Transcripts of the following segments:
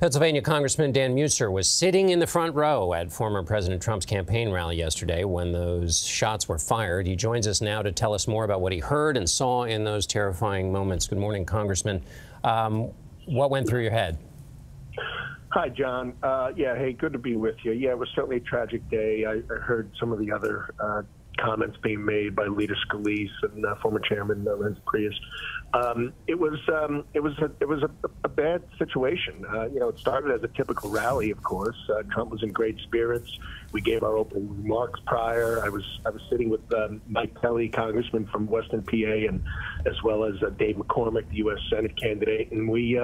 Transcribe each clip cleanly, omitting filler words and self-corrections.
Pennsylvania Congressman Dan Meuser was sitting in the front row at former President Trump's campaign rally yesterday when those shots were fired. He joins us now to tell us more about what he heard and saw in those terrifying moments. Good morning, Congressman. What went through your head? Hi, John. Hey, good to be with you. Yeah, it was certainly a tragic day. I heard some of the other comments being made by Leader Scalise and former Chairman Lance Prius. It was a bad situation. It started as a typical rally, of course. Trump was in great spirits. We gave our opening remarks prior. I was sitting with Mike Kelly, Congressman from Western PA, and as well as Dave McCormick, the U.S. Senate candidate, and we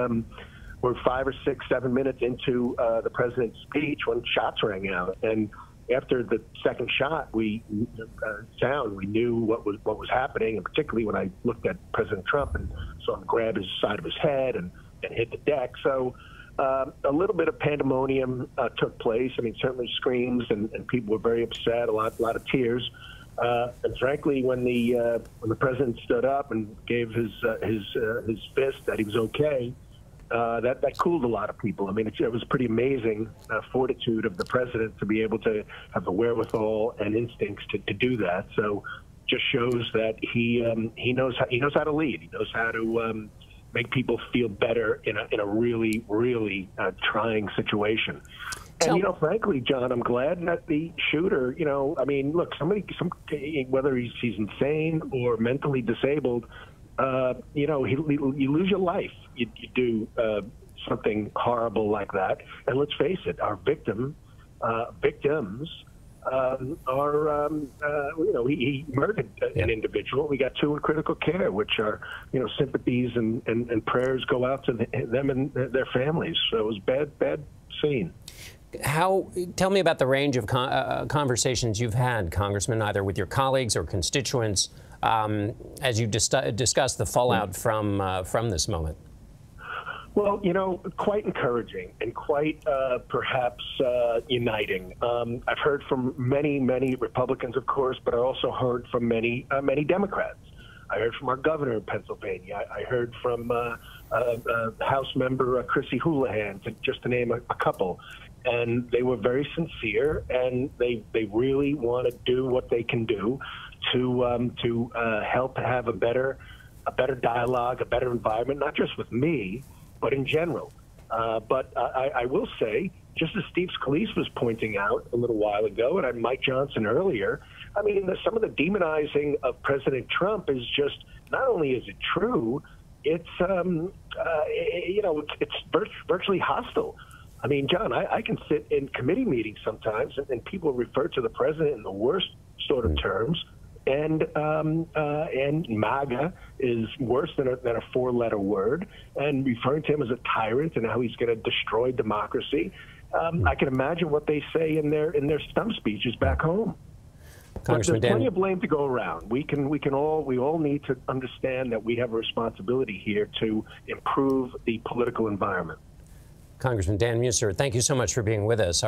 were 5 or 6, 7 minutes into the president's speech when shots rang out, and after the second shot, we knew what was happening, and particularly when I looked at President Trump and saw him grab his side of his head and hit the deck. So a little bit of pandemonium took place. I mean, certainly screams and people were very upset, a lot of tears. And frankly, when the president stood up and gave his fist that he was okay, that cooled a lot of people. I mean, it was pretty amazing fortitude of the president to be able to have the wherewithal and instincts to do that. So, just shows that he knows how to lead. He knows how to make people feel better in a really trying situation. And frankly, John, I'm glad that the shooter. I mean, look, whether he's insane or mentally disabled. You lose your life. You do something horrible like that. And let's face it, our victims are, he murdered an individual. We got 2 in critical care, which are, sympathies and prayers go out to them and their families. So it was bad scene. Tell me about the range of conversations you've had, Congressman, either with your colleagues or constituents, as you discuss the fallout from this moment. Well, quite encouraging and quite perhaps uniting. I've heard from many Republicans, of course, but I also heard from many Democrats. I heard from our governor of Pennsylvania. I heard from House member Chrissy Houlihan, just to name a couple. And they were very sincere, and they really want to do what they can do to help have a better dialogue, a better environment, not just with me, but in general. But I will say, just as Steve Scalise was pointing out a little while ago, and Mike Johnson earlier, I mean, some of the demonizing of President Trump is just, not only is it true, it's it's virtually hostile. I mean, John, I can sit in committee meetings sometimes, and people refer to the president in the worst sort of terms, and MAGA is worse than a 4-letter word, and referring to him as a tyrant and how he's going to destroy democracy. I can imagine what they say in their stump speeches back home. Congressman, there's plenty of blame to go around. We all need to understand that we have a responsibility here to improve the political environment. Congressman Dan Meuser, thank you so much for being with us.